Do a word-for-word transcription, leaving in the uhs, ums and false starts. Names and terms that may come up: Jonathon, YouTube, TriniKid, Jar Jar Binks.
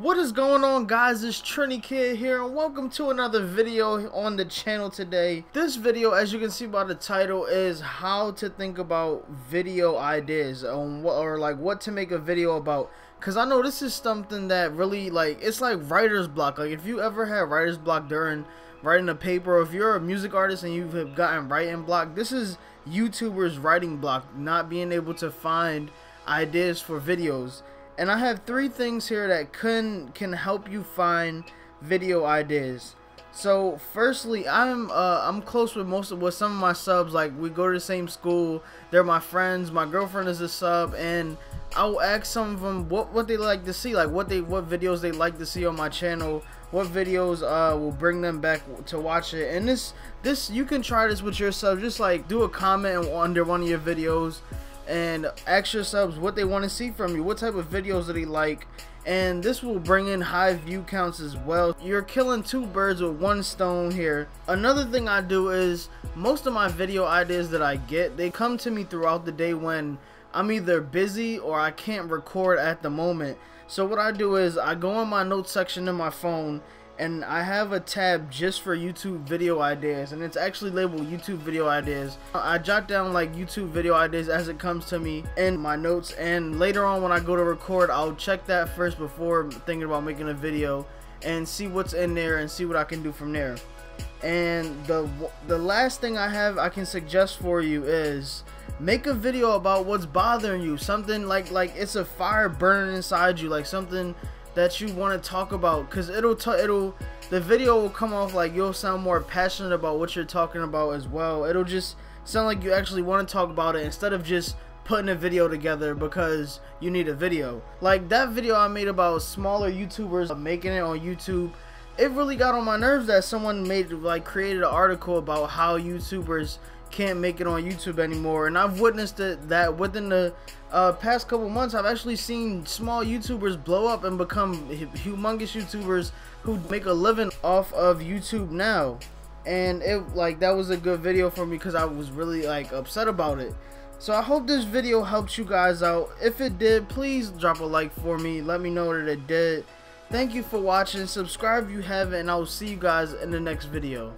What is going on, guys? It's TriniKid here, and welcome to another video on the channel today. This video, as you can see by the title, is how to think about video ideas on what, or like what to make a video about. Because I know this is something that really, like, it's like writer's block. Like, if you ever had writer's block during writing a paper, or if you're a music artist and you've gotten writing block, this is YouTubers' writing block, not being able to find ideas for videos. And I have three things here that can can help you find video ideas. So, firstly, I'm uh, I'm close with most of with some of my subs. Like, we go to the same school. They're my friends. My girlfriend is a sub, and I'll ask some of them what what they like to see, like what they what videos they like to see on my channel, what videos uh will bring them back to watch it. And this this you can try this with your subs. Just like do a comment under one of your videos and ask your subs what they want to see from you, what type of videos do they like, and this will bring in high view counts as well. You're killing two birds with one stone here. Another thing I do is most of my video ideas that I get, they come to me throughout the day when I'm either busy or I can't record at the moment. So what I do is I go in my notes section in my phone, and I have a tab just for YouTube video ideas, and it's actually labeled YouTube video ideas. I jot down like YouTube video ideas as it comes to me in my notes, and later on when I go to record, I'll check that first before thinking about making a video and see what's in there and see what I can do from there. And the the last thing I have I can suggest for you is make a video about what's bothering you, something like like it's a fire burning inside you, like something that you want to talk about, because it'll it'll the video will come off like you'll sound more passionate about what you're talking about as well. It'll just sound like you actually want to talk about it instead of just putting a video together because you need a video. Like that video I made about smaller YouTubers making it on YouTube, it really got on my nerves that someone made like created an article about how YouTubers can't make it on YouTube anymore. And I've witnessed it, that within the uh, past couple months, I've actually seen small YouTubers blow up and become humongous YouTubers who make a living off of YouTube now. And it like that was a good video for me because I was really like upset about it. So I hope this video helped you guys out. If it did, please drop a like for me. Let me know that it did. Thank you for watching. Subscribe if you haven't, and I will see you guys in the next video.